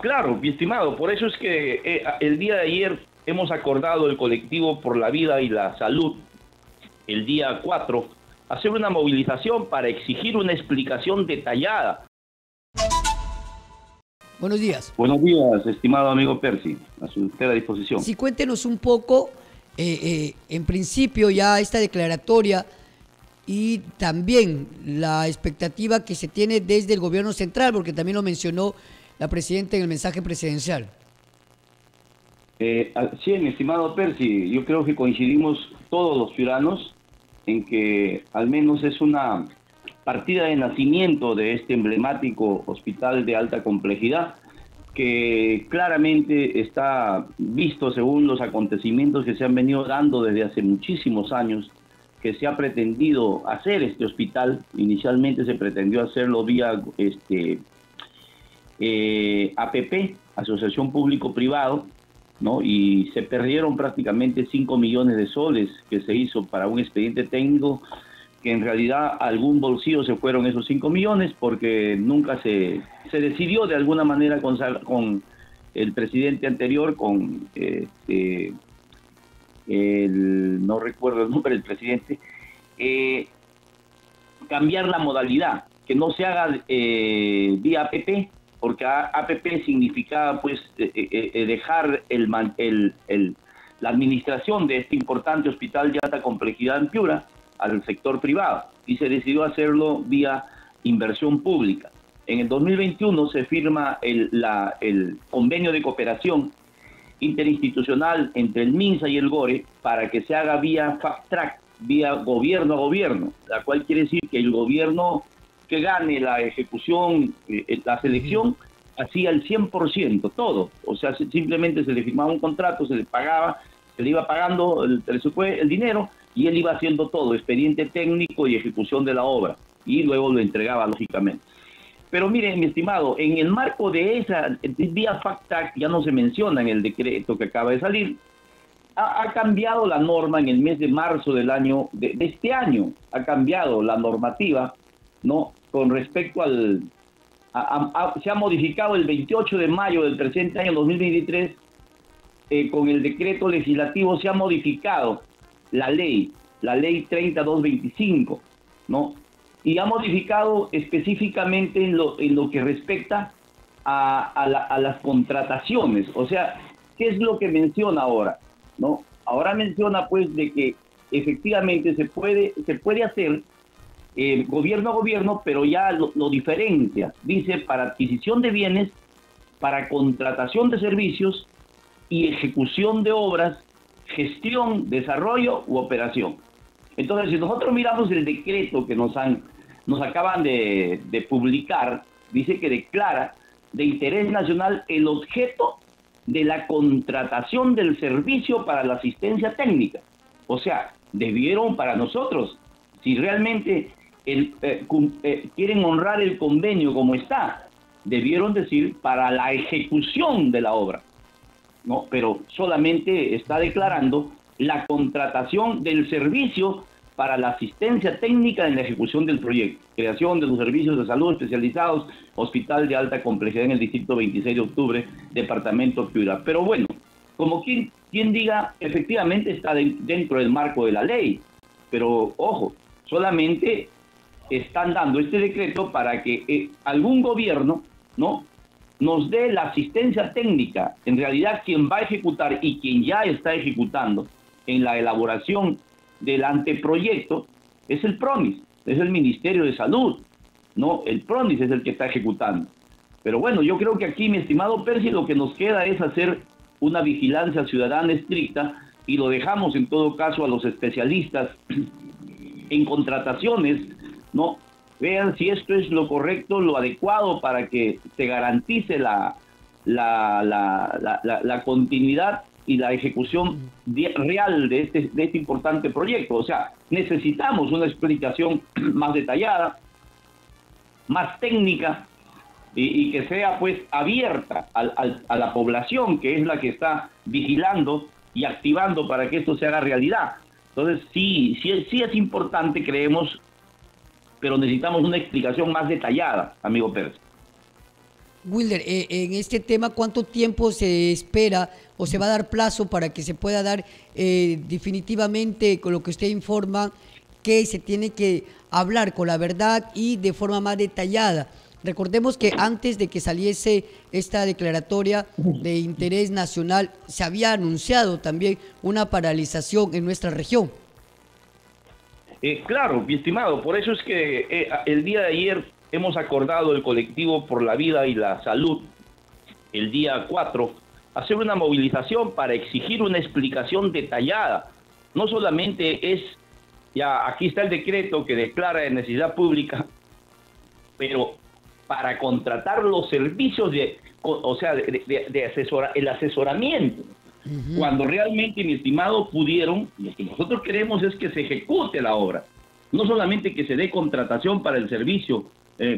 Claro, mi estimado, por eso es que el día de ayer hemos acordado el Colectivo por la Vida y la Salud, el día 4, hacer una movilización para exigir una explicación detallada. Buenos días. Buenos días, estimado amigo Percy, a su entera disposición. Sí, cuéntenos un poco, en principio, ya esta declaratoria y también la expectativa que se tiene desde el gobierno central, porque también lo mencionó la presidenta en el mensaje presidencial. Sí, mi estimado Percy, yo creo que coincidimos todos los ciudadanos en que al menos es una partida de nacimiento de este emblemático hospital de alta complejidad, que claramente está visto según los acontecimientos que se han venido dando desde hace muchísimos años, que se ha pretendido hacer este hospital. Inicialmente se pretendió hacerlo vía APP, Asociación Público-Privado, ¿no? Y se perdieron prácticamente 5 millones de soles que se hizo para un expediente técnico, que en realidad a algún bolsillo se fueron esos 5 millones porque nunca se decidió de alguna manera con el presidente anterior, con no recuerdo el nombre del presidente, cambiar la modalidad, que no se haga vía APP, porque APP significaba pues dejar la administración de este importante hospital de alta complejidad en Piura al sector privado, y se decidió hacerlo vía inversión pública. En el 2021 se firma el convenio de cooperación interinstitucional entre el MINSA y el GORE para que se haga vía FAPTRAC, vía gobierno a gobierno, la cual quiere decir que el gobierno que gane la ejecución, la selección, hacía el 100%, todo. O sea, simplemente se le firmaba un contrato, se le pagaba, se le iba pagando el dinero, y él iba haciendo todo, expediente técnico y ejecución de la obra, y luego lo entregaba, lógicamente. Pero miren, mi estimado, en el marco de esa vía FAPTRAC, ya no se menciona en el decreto que acaba de salir, ha cambiado la norma en el mes de marzo de este año, ha cambiado la normativa, ¿no? Con respecto se ha modificado el 28 de mayo del presente año 2023, con el decreto legislativo se ha modificado la ley 3225, ¿no? Y ha modificado específicamente en lo que respecta a las contrataciones. O sea, ¿qué es lo que menciona ahora? ¿No? Ahora menciona pues de que efectivamente se puede hacer gobierno a gobierno, pero ya lo diferencia. Dice para adquisición de bienes, para contratación de servicios y ejecución de obras, gestión, desarrollo u operación. Entonces, si nosotros miramos el decreto que nos acaban de publicar, dice que declara de interés nacional el objeto de la contratación del servicio para la asistencia técnica. O sea, debieron para nosotros, si realmente quieren honrar el convenio como está, debieron decir para la ejecución de la obra. No, pero solamente está declarando la contratación del servicio para la asistencia técnica en la ejecución del proyecto, creación de los servicios de salud especializados, hospital de alta complejidad en el distrito 26 de octubre, departamento Piura. Pero bueno, como quien diga, efectivamente está dentro del marco de la ley, pero ojo, solamente están dando este decreto para que algún gobierno, ¿no?, nos dé la asistencia técnica. En realidad, quien va a ejecutar y quien ya está ejecutando en la elaboración del anteproyecto es el PRONIS, es el Ministerio de Salud, ¿no? El PRONIS es el que está ejecutando. Pero bueno, yo creo que aquí, mi estimado Percy, lo que nos queda es hacer una vigilancia ciudadana estricta, y lo dejamos en todo caso a los especialistas en contrataciones, ¿no? Vean si esto es lo correcto, lo adecuado para que se garantice la continuidad y la ejecución real de este importante proyecto. O sea, necesitamos una explicación más detallada, más técnica, y que sea pues abierta a la población, que es la que está vigilando y activando para que esto se haga realidad. Entonces sí es importante, creemos, pero necesitamos una explicación más detallada, amigo Pérez. Wilder, en este tema, ¿cuánto tiempo se espera o se va a dar plazo para que se pueda dar definitivamente, con lo que usted informa, que se tiene que hablar con la verdad y de forma más detallada? Recordemos que antes de que saliese esta declaratoria de interés nacional, se había anunciado también una paralización en nuestra región. Claro, mi estimado, por eso es que el día de ayer hemos acordado el Colectivo por la Vida y la Salud, el día 4, hacer una movilización para exigir una explicación detallada. No solamente es, ya aquí está el decreto que declara de necesidad pública, pero para contratar los servicios el asesoramiento, cuando realmente, mi estimado, pudieron, lo que nosotros queremos es que se ejecute la obra, no solamente que se dé contratación para el servicio,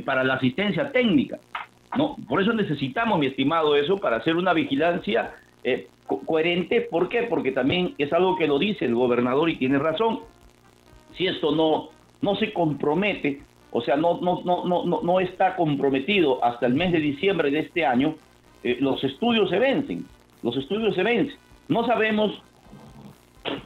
para la asistencia técnica, ¿no? Por eso necesitamos, mi estimado, eso, para hacer una vigilancia coherente. ¿Por qué? Porque también es algo que lo dice el gobernador y tiene razón. Si esto no se compromete, o sea, no está comprometido hasta el mes de diciembre de este año, los estudios se vencen. Los estudios se vencen. No sabemos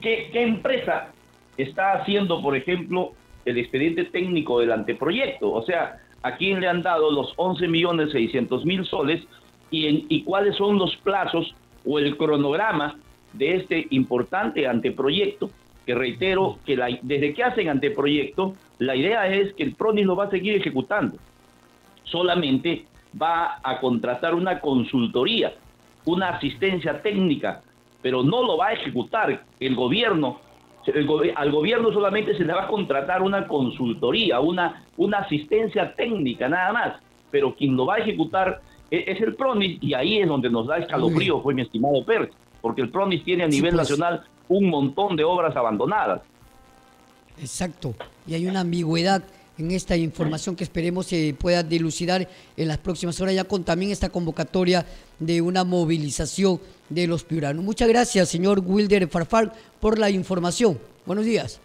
qué empresa está haciendo, por ejemplo, el expediente técnico del anteproyecto. O sea, ¿a quién le han dado los 11.600.000 soles y cuáles son los plazos o el cronograma de este importante anteproyecto? Que reitero que desde que hacen anteproyecto, la idea es que el PRONIS lo va a seguir ejecutando. Solamente va a contratar una consultoría, una asistencia técnica, pero no lo va a ejecutar el gobierno. Al gobierno solamente se le va a contratar una consultoría, una asistencia técnica, nada más. Pero quien lo va a ejecutar es el PRONIS, y ahí es donde nos da escalofrío, mi estimado Percy, porque el PRONIS tiene a nivel nacional un montón de obras abandonadas. Exacto, y hay una ambigüedad en esta información que esperemos se pueda dilucidar en las próximas horas, ya con también esta convocatoria de una movilización de los piuranos. Muchas gracias, señor Wilder Farfán, por la información. Buenos días.